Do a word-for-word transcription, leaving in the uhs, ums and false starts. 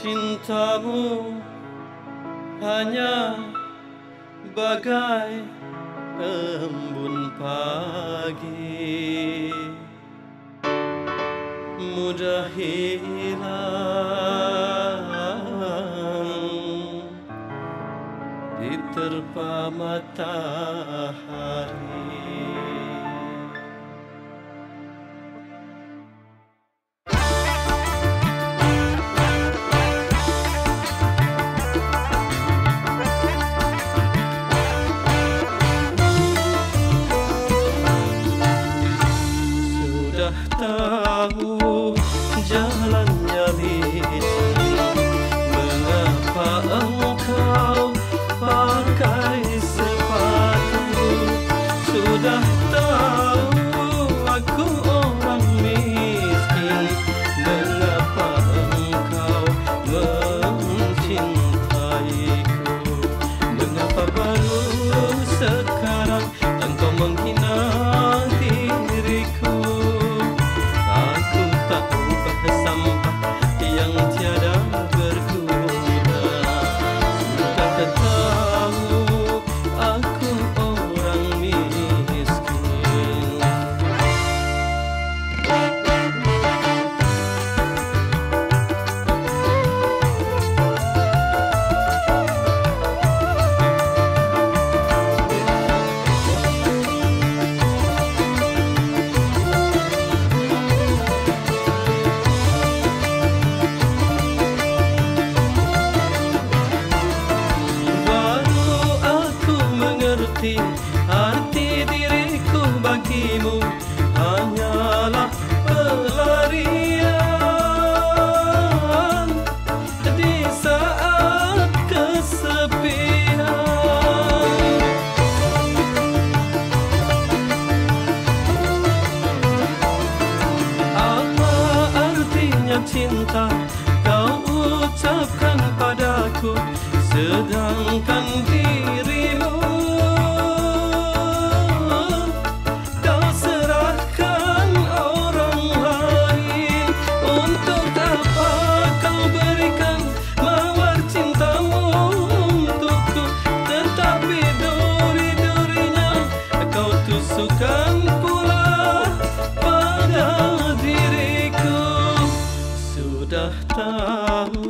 cintamu hanya bagai embun pagi, mudah hilang diterpa matahari. Jalannya licin, mengapa engkau pakai sepatu? Sudah tahu aku orang miskin, mengapa engkau mencintaiku? Mengapa baru sekarang engkau menghina? Arti diriku bagimu hanyalah pelarian di saat kesepian. Apa artinya cinta kau ucapkan padaku, sedangkan dirimu kan pula pada diriku. Sudah tahu